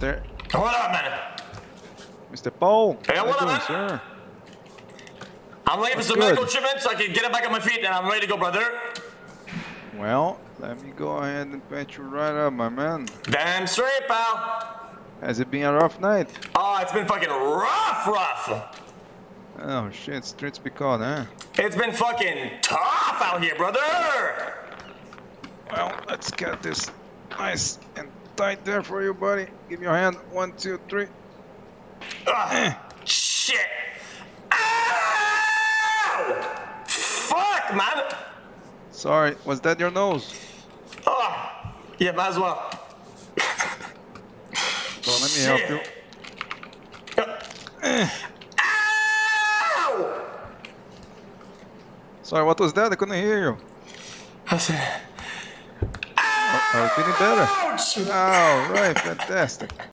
There. Hold on a minute. Mr. Paul. Hey, hold on a minute, sir. I'm waiting for some medical treatment so I can get back on my feet, and I'm ready to go, brother. Well, let me go ahead and patch you right up, my man. Damn straight, pal. Has it been a rough night? Oh, it's been fucking rough. Oh shit, streets be caught, huh? It's been fucking tough out here, brother. Well, let's get this nice and tight there for you, buddy. Give me your hand. 1, 2, 3. Shit. Ow! Fuck, man. Sorry, was that your nose? Oh, yeah, might as well. So let me help you. Ow! Sorry, what was that? I couldn't hear you. I said, oh, feeling better. Ouch! All right, fantastic.